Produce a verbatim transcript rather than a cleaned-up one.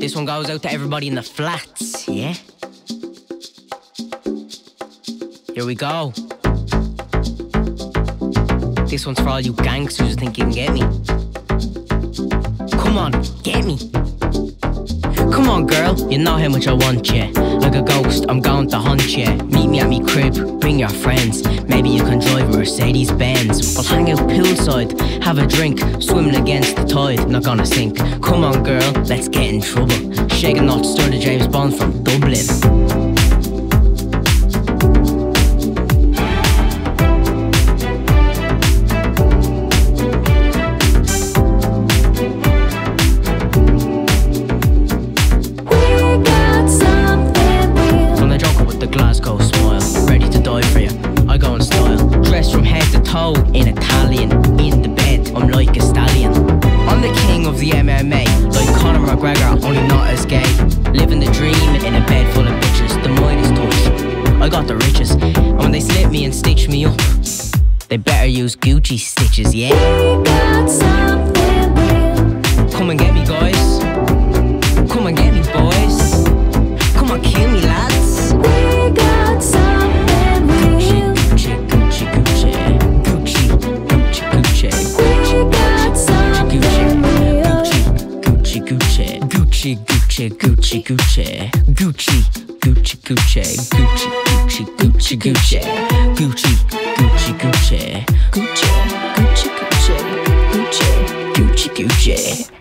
This one goes out to everybody in the flats, yeah? Here we go. This one's for all you gangsters who think you can get me. Come on, get me. Come on, girl, you know how much I want ya. Like a ghost, I'm going to hunt ya. Meet me at me crib, bring your friends. Maybe you can drive a Mercedes Benz. I'll hang out poolside, have a drink. Swimming against the tide, not gonna sink. Come on, girl, let's get in trouble. Shake a knot, stir the James Bond from Dublin. In Italian, in the bed, I'm like a stallion. I'm the king of the M M A, like Conor McGregor, only not as gay. Living the dream in a bed full of bitches, the mind is touch. I got the riches, and when they slip me and stitch me up, they better use Gucci stitches, yeah. Got something real. Come and get me, guys. Come and get me, boys. Come and kill me, lads. We got something real. Gucci, Gucci, Gucci, Gucci. Gucci, Gucci, Gucci, Gucci, Gucci, Gucci, Gucci, Gucci, Gucci, Gucci, Gucci, Gucci, Gucci, Gucci, Gucci, Gucci, Gucci, Gucci, Gucci, Gucci.